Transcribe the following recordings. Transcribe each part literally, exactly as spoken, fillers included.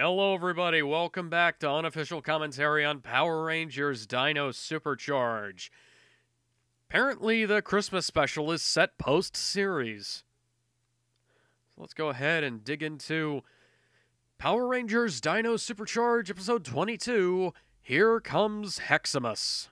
Hello everybody, welcome back to unofficial commentary on Power Rangers Dino Supercharge. Apparently the Christmas special is set post-series. So let's go ahead and dig into Power Rangers Dino Supercharge episode twenty-two, Here Comes Heximas.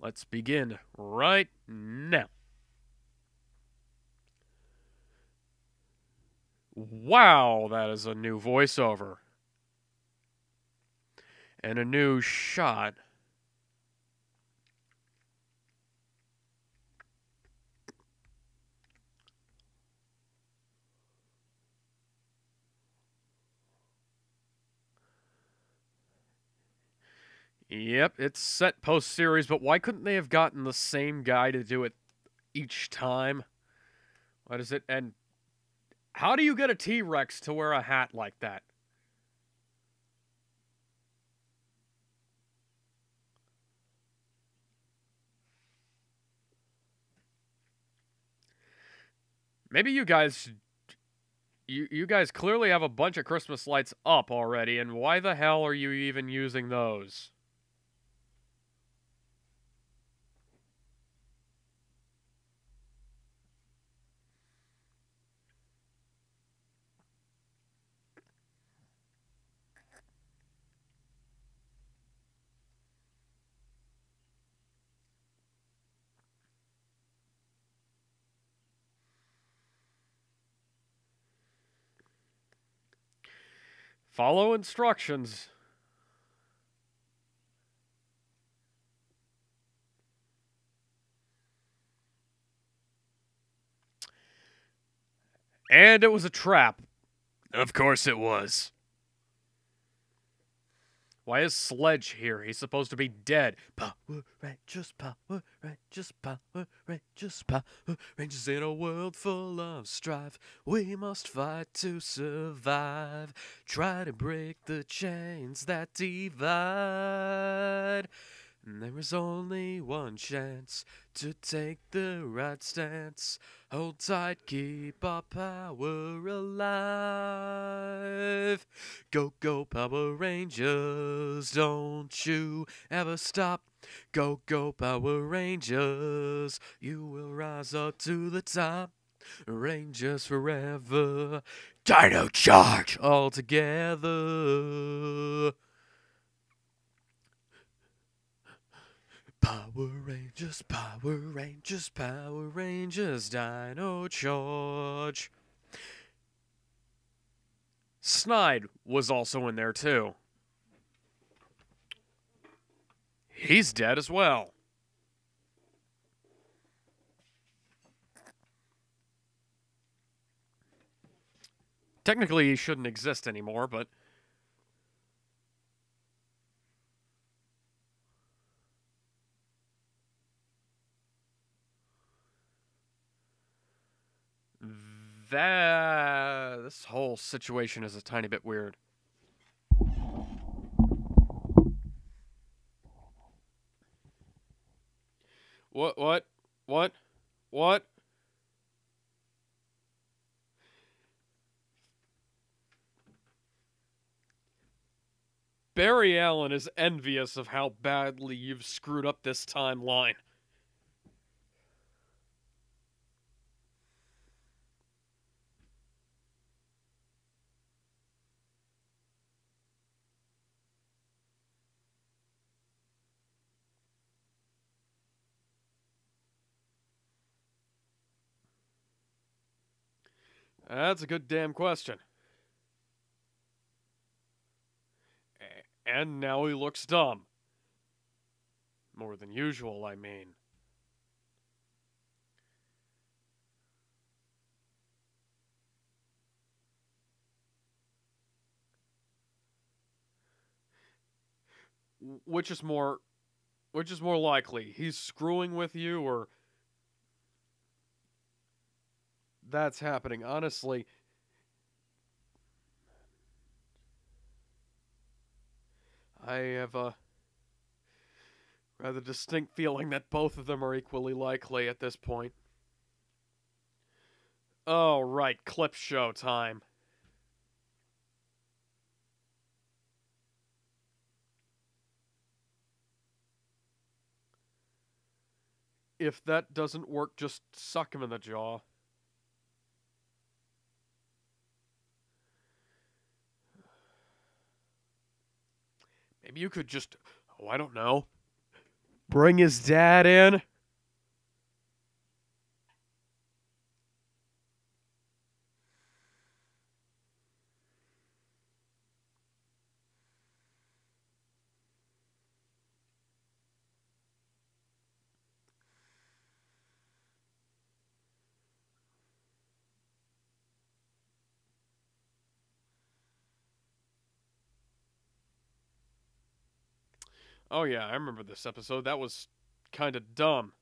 Let's begin right now. Wow, that is a new voiceover. And a new shot. Yep, it's set post-series, but why couldn't they have gotten the same guy to do it each time? Why does it end? How do you get a T-Rex to wear a hat like that? Maybe you guys... You, you guys clearly have a bunch of Christmas lights up already, and why the hell are you even using those? Follow instructions. And it was a trap. Of course it was. Why is Sledge here? He's supposed to be dead. Power Rangers, Power Rangers, Power Rangers, Power Rangers in a world full of strife. We must fight to survive. Try to break the chains that divide. And there is only one chance to take the right stance. Hold tight, keep our power alive. Go, go, Power Rangers, don't you ever stop. Go, go, Power Rangers, you will rise up to the top. Rangers forever, Dino Charge all together. Power Rangers, Power Rangers, Power Rangers, Dino Charge. Snide was also in there, too. He's dead as well. Technically, he shouldn't exist anymore, but... That, this whole situation is a tiny bit weird. What, what, what, what? Barry Allen is envious of how badly you've screwed up this timeline. That's a good damn question. And now he looks dumb. More than usual, I mean. Which is more... Which is more likely? He's screwing with you, or... That's happening, honestly. I have a rather distinct feeling that both of them are equally likely at this point. Oh, right, clip show time. If that doesn't work, just suck him in the jaw. Maybe you could just, oh, I don't know, bring his dad in. Oh yeah, I remember this episode. That was kind of dumb.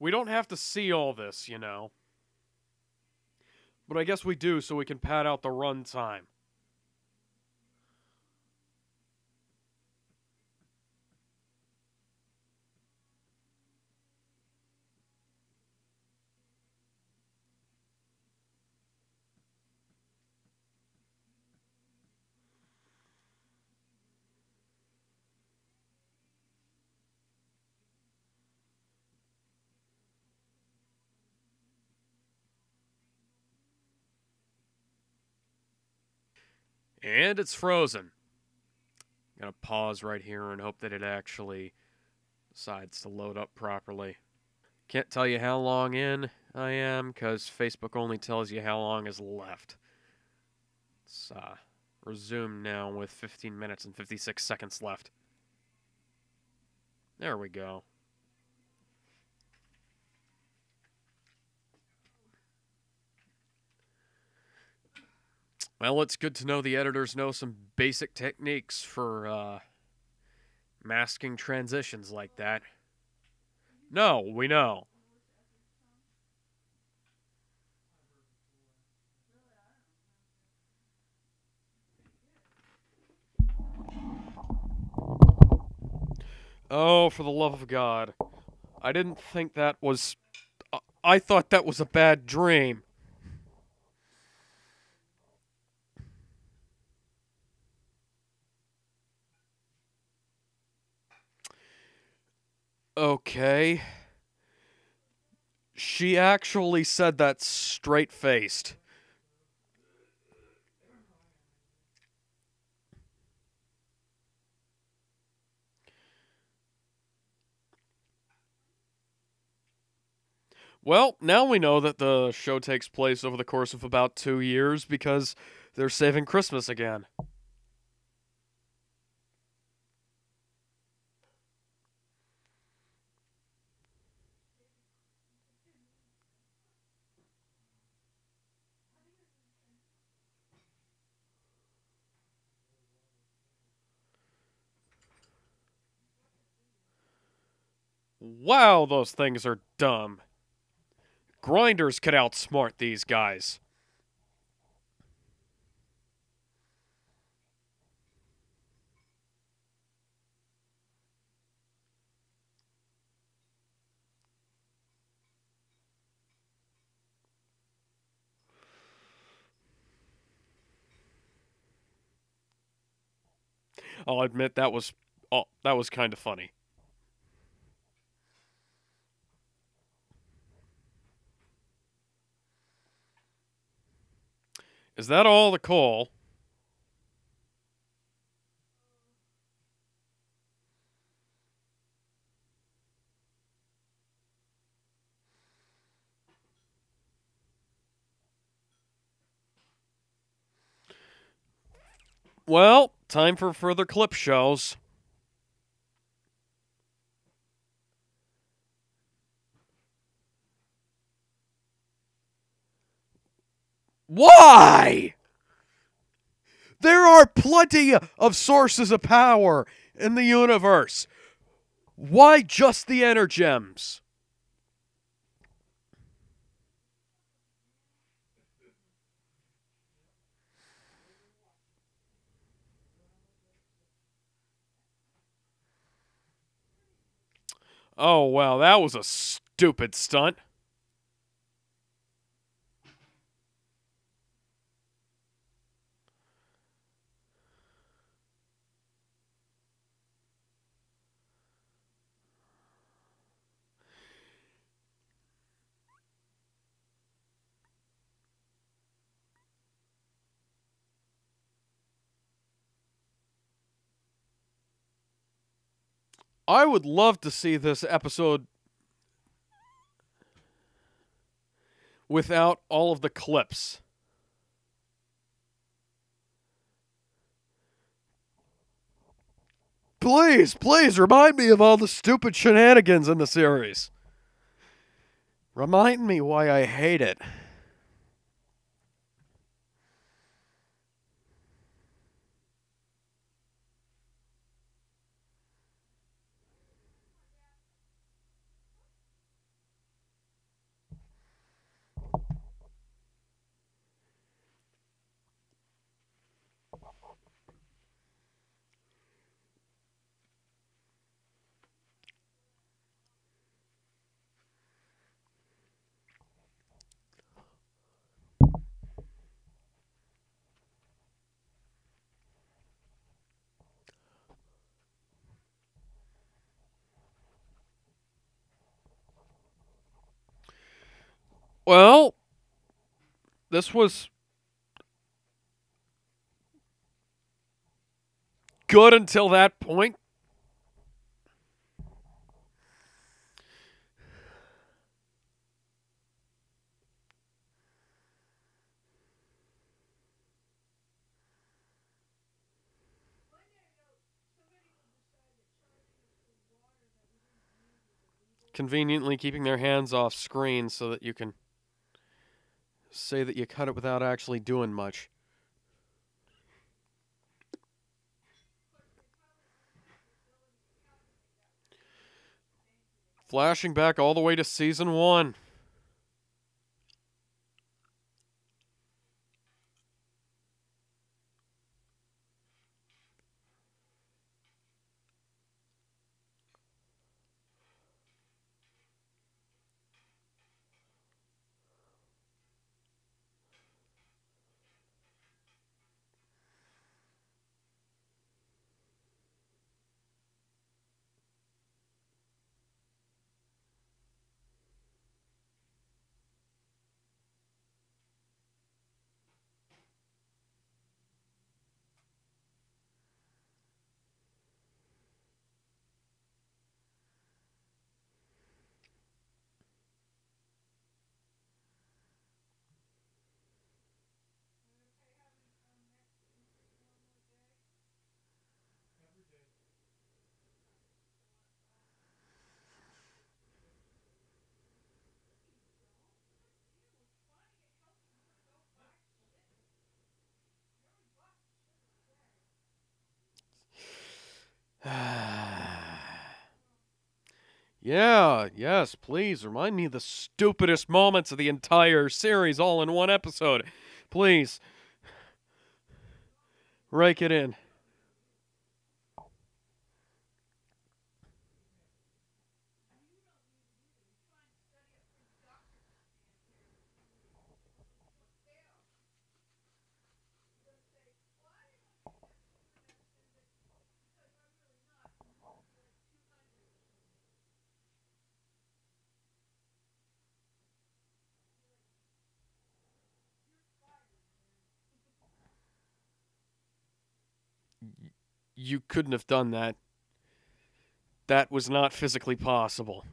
We don't have to see all this, you know. But I guess we do, so we can pad out the run time. And it's frozen. I'm going to pause right here and hope that it actually decides to load up properly. Can't tell you how long in I am because Facebook only tells you how long is left. Let's uh, resume now with fifteen minutes and fifty-six seconds left. There we go. Well, it's good to know the editors know some basic techniques for uh, masking transitions like that. No, we know. Oh, for the love of God. I didn't think that was... I thought that was a bad dream. Okay. She actually said that straight-faced. Well, now we know that the show takes place over the course of about two years because they're saving Christmas again. Wow, those things are dumb. Grinders could outsmart these guys. I'll admit that was oh, that was kind of funny. Is that all the coal? well, time for further clip shows. Why? There are plenty of sources of power in the universe. Why just the Energems? Oh, well, that was a stupid stunt. I would love to see this episode without all of the clips. Please, please remind me of all the stupid shenanigans in the series. Remind me why I hate it. Well, this was good until that point. Conveniently keeping their hands off screen so that you can say that you cut it without actually doing much. Flashing back all the way to season one. Yeah, yes, please remind me of the stupidest moments of the entire series all in one episode. Please. Rake it in. You couldn't have done that. That was not physically possible.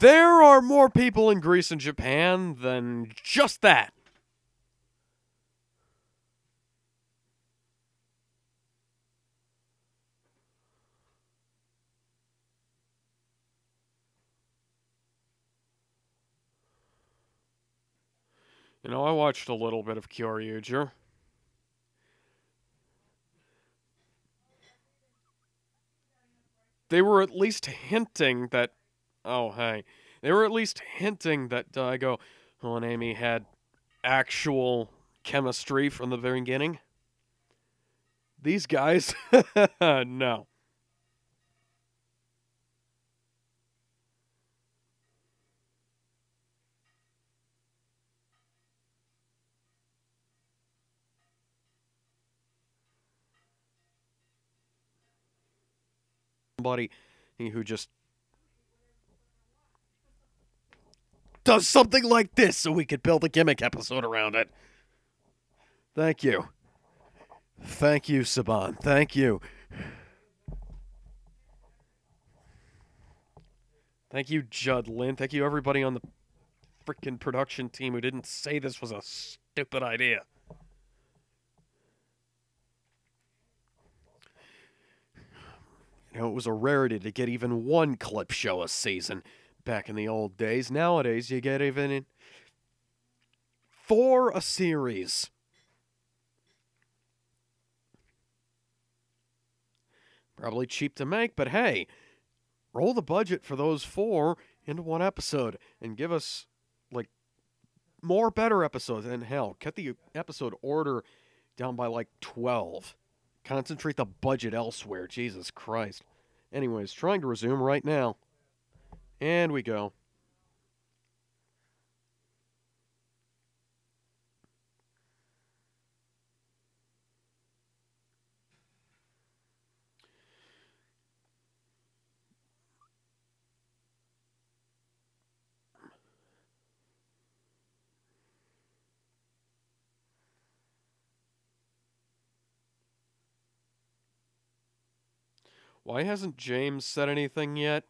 There are more people in Greece and Japan than just that. You know, I watched a little bit of Kyoryuger. They were at least hinting that... Oh, hey. They were at least hinting that Daigo and Amy had actual chemistry from the very beginning. These guys? No. Somebody who just does something like this so we could build a gimmick episode around it. Thank you. Thank you, Saban. Thank you. Thank you, Judd Lynn. Thank you, everybody on the freaking production team who didn't say this was a stupid idea. You know, it was a rarity to get even one clip show a season back in the old days. Nowadays, you get even four a series. Probably cheap to make, but hey, roll the budget for those four into one episode and give us, like, more better episodes. And hell, cut the episode order down by, like, twelve. Concentrate the budget elsewhere. Jesus Christ. Anyways, trying to resume right now. And we go. Why hasn't James said anything yet?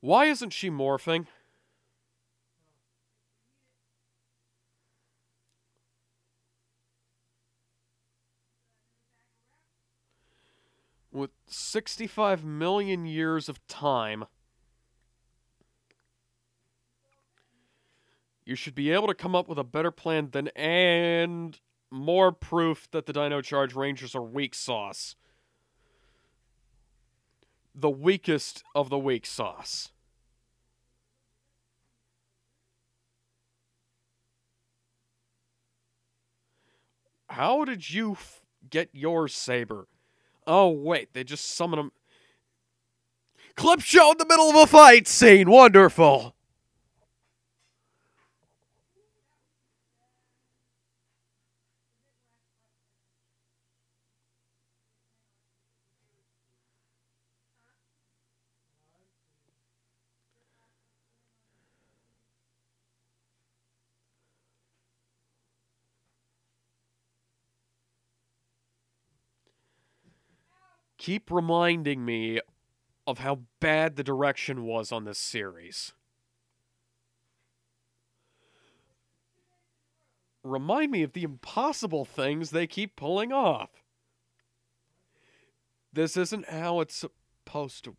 Why isn't she morphing? With sixty-five million years of time, you should be able to come up with a better plan than and... more proof that the Dino Charge Rangers are weak sauce. The weakest of the weak sauce. How did you f get your saber? Oh, wait, they just summoned him. Clip show in the middle of a fight scene! Wonderful! Keep reminding me of how bad the direction was on this series. Remind me of the impossible things they keep pulling off. This isn't how it's supposed to.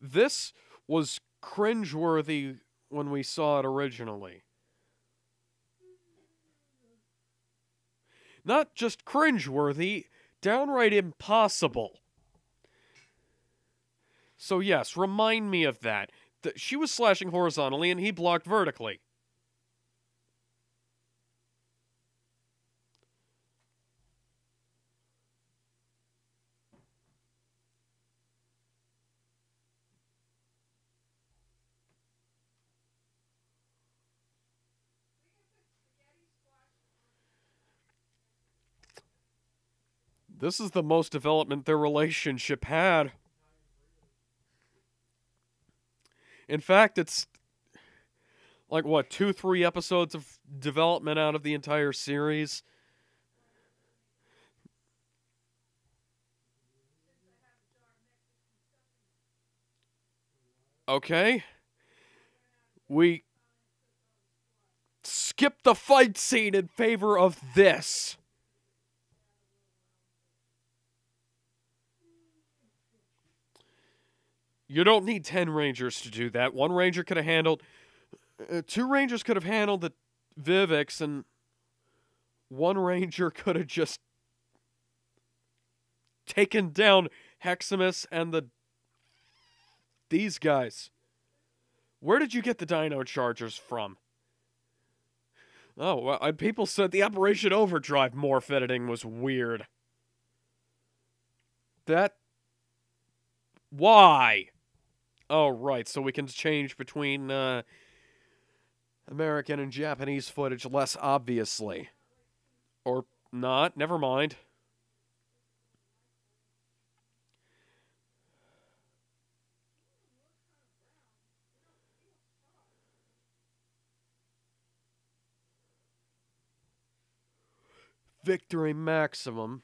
This was cringeworthy when we saw it originally. Not just cringeworthy, downright impossible. So yes, remind me of that. that. She was slashing horizontally and he blocked vertically. This is the most development their relationship had. In fact, it's like, what, two, three episodes of development out of the entire series? Okay. We skip the fight scene in favor of this. You don't need ten Rangers to do that. One Ranger could have handled... Uh, two Rangers could have handled the Vivix, and one Ranger could have just taken down Heximas and the... these guys. Where did you get the Dino Chargers from? Oh, well, people said the Operation Overdrive morph editing was weird. That... Why? Oh, right, so we can change between uh, American and Japanese footage less obviously. Or not, never mind. Victory maximum.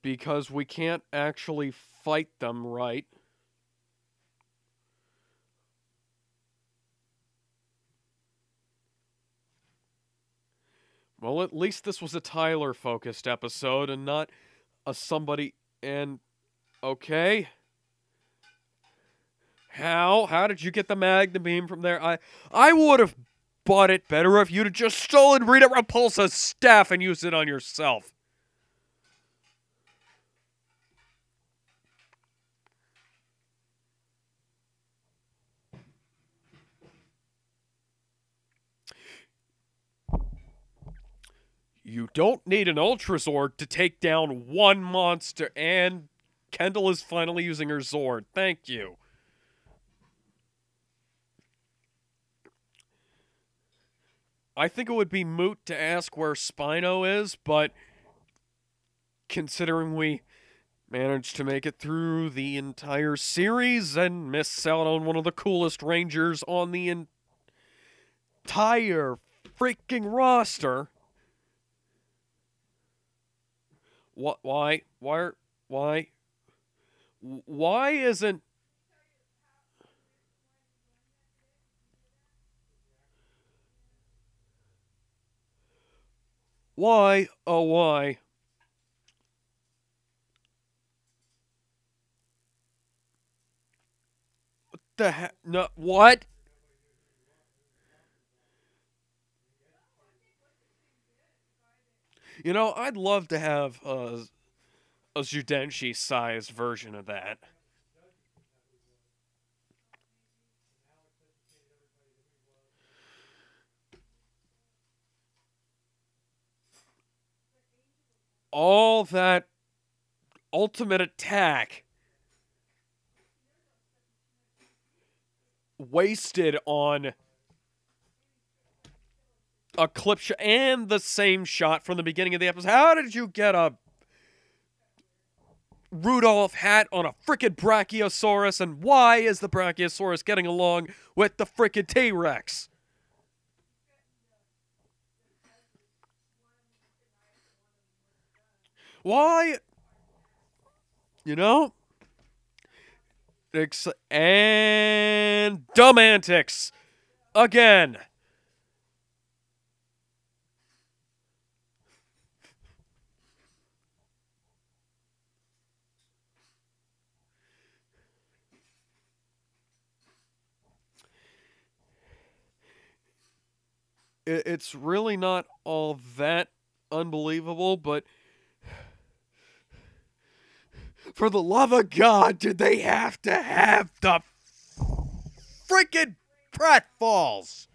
Because we can't actually fight them, right? Well, at least this was a Tyler-focused episode and not a somebody... and... okay? How? How did you get the Magna Beam from there? I, I would have bought it better if you'd have just stolen Rita Repulsa's staff and used it on yourself. You don't need an Ultra Zord to take down one monster, and Kendall is finally using her Zord. Thank you. I think it would be moot to ask where Spino is, but considering we managed to make it through the entire series and missed out on one of the coolest Rangers on the entire freaking roster... What? Why? Why? Why? Why isn't? Why? Oh, why? What the heck? No. What? You know, I'd love to have a, a Zudenshi-sized version of that. All that ultimate attack wasted on... a clip shot and the same shot from the beginning of the episode. How did you get a Rudolph hat on a frickin' Brachiosaurus? And why is the Brachiosaurus getting along with the frickin' T-Rex? Why? You know? Ex and dumb antics. Again. It's really not all that unbelievable, but for the love of God, did they have to have the freaking pratfalls?